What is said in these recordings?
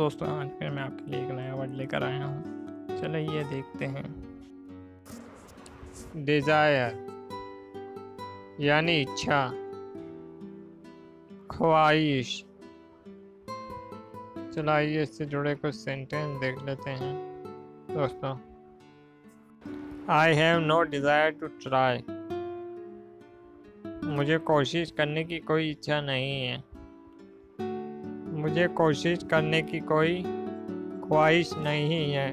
दोस्तों आज फिर मैं आपके लिए एक नया वर्ड लेकर आया हूँ। चलो ये देखते हैं। डिज़ायर यानी इच्छा, ख्वाहिश। चलो आइए इससे जुड़े कुछ सेंटेंस देख लेते हैं दोस्तों। I have no desire to try. मुझे कोशिश करने की कोई इच्छा नहीं है। मुझे कोशिश करने की कोई ख्वाहिश नहीं है।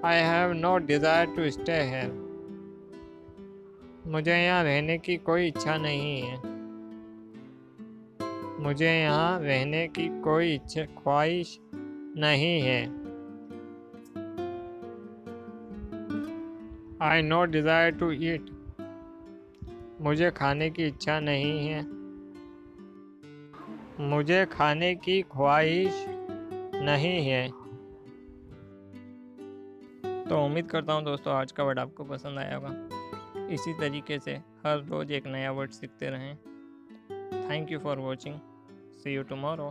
I have no desire to stay here. मुझे यहाँ रहने की कोई इच्छा नहीं है। मुझे यहाँ रहने की कोई इच्छा ख्वाहिश नहीं है। I no desire to eat. मुझे खाने की इच्छा नहीं है। मुझे खाने की ख्वाहिश नहीं है। तो उम्मीद करता हूँ दोस्तों आज का वर्ड आपको पसंद आया होगा। इसी तरीके से हर रोज़ एक नया वर्ड सीखते रहें। Thank you for watching. See you tomorrow.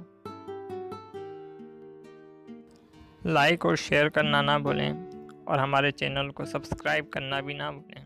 Like और शेयर करना ना भूलें और हमारे चैनल को सब्सक्राइब करना भी ना भूलें।